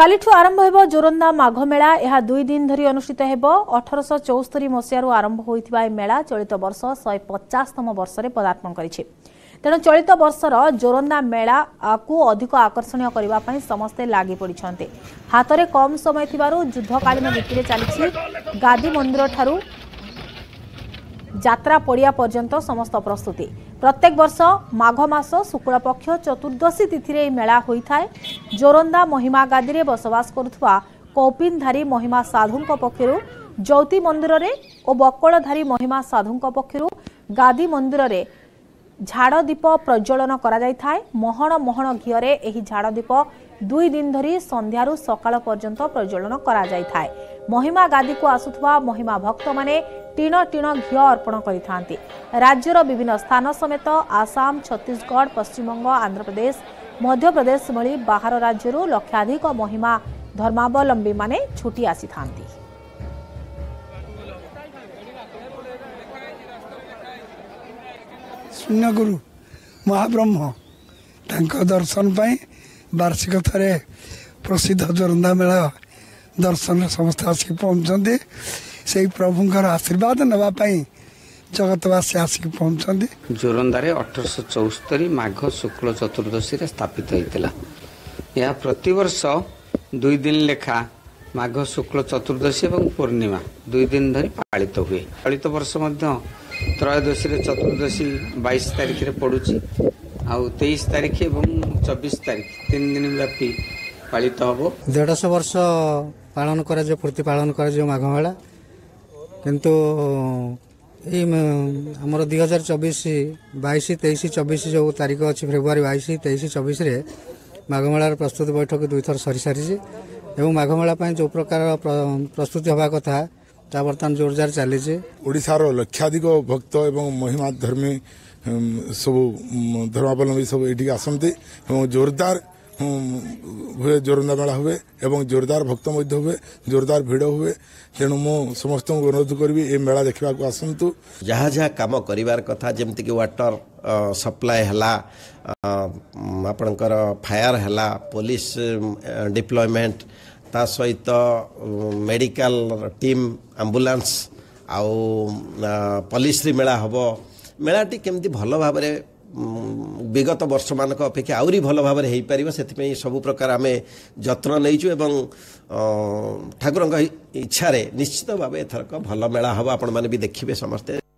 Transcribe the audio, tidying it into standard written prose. कालिठु आरंभ हेबो जोरंदा माघ मेला। यह दुई दिन धरी अनुष्ठित हेबो। 1874 मसीहारू आरंभ होइथिबा ए मेला चलित वर्ष 150तम वर्षरे पदार्पण करिछि। तेणु चलित वर्षर जोरंदा मेला को अधिक आकर्षण करबा पई समस्ते लागी पड़िछन्ते। हातरे कम समय थिबारू युद्धकालीन रीति चलिछि। गादी मंदिर ठारू यात्रा पड़िया पर्यंत समस्त प्रस्तुति। प्रत्येक वर्ष माघ मास शुक्ल पक्ष चतुर्दशी तिथि रे मेला होई थाए। जोरंदा महिमा गादी रे बसवास करुवा कौपिनधारी महिमा साधुन पक्षर ज्योति मंदिर रे और बकलधारी महिमा साधुन पक्षर गादी मंदिर रे झाड़दीप प्रज्वलन करा जाय थाए। महण महण घियरे एही झाड़दीप दुई दिन धरी संध्यारू सकाळ पर्यंत प्रज्वलन करा जाय थाए। महिमा गादी को आसुवा महिमा भक्त माने टीण टीण घी अर्पण करिथांती। राज्यर विभिन्न स्थान समेत आसाम, छत्तीसगढ़, पश्चिमबंग, आंध्र प्रदेश, मध्य प्रदेश भली बाहर राज्यरू लक्षाधिक महिमा धर्मावलंबी माने छुटी आसीथांती। शून्य गुरु महाब्रह्म तांको दर्शन पाई वार्षिक थरे प्रसिद्ध जोरंदा मेला दर्शन समस्त आसिक पहुंचते। से प्रभुंर आशीर्वाद नापी जगतवासी आसिक पहुँच। जोरंदा 1874 माघ शुक्ल चतुर्दशी स्थापित होता। यह प्रतिवर्ष दुई दिन लेखा माघ शुक्ल चतुर्दशी और पूर्णिमा दुई दिन धरी पालित हुए। चलित वर्ष त्रयोदशी चतुर्दशी 22 तारीख पड़ुची। आउ 23 तारीख और 24 तारीख 3 दिन व्यापी पालित हो। 150 वर्ष पालन कर प्रति पालन कर माघ मेला किंतु हमर 2024 22 23 24 जो तारीख अच्छी फेब्रुआरी 22 23 24 माघ मेलार प्रस्तुति बैठक दुई थर सरी सारी और माघ मेला जो प्रकार प्रस्तुति हवा कथा ता बर्तमान जोरदार चली। ओडिशार लक्षाधिक भक्त एवं महिमा धर्मी सब धर्मावलम्बी सब ये आसती। जोरदार हुए जोरंदा मेला हुए एवं जोरदार भक्त मध्य हुए, जोरदार भिड़ हुए। तेणु मु समस्त अनुरोध करी ए मेला देखा आसतु। जहाँ जहाँ कम कर कथा जमती कि वाटर सप्लाय है, आपणकर फायर है, पुलिस डिप्लॉयमेंट, ता सहित मेडिकल टीम, एम्बुलेंस आउ पॉलिसी मेला हम मेलाटी केमती भल भाव विगत वर्ष मानक अपेक्षा आहरी भल भाव हो पार से सब प्रकार आम जत्न नहीं ठाकुर इच्छा निश्चित भाव एथरक भल मेला हम आपण मैंने भी देखिए समस्ते।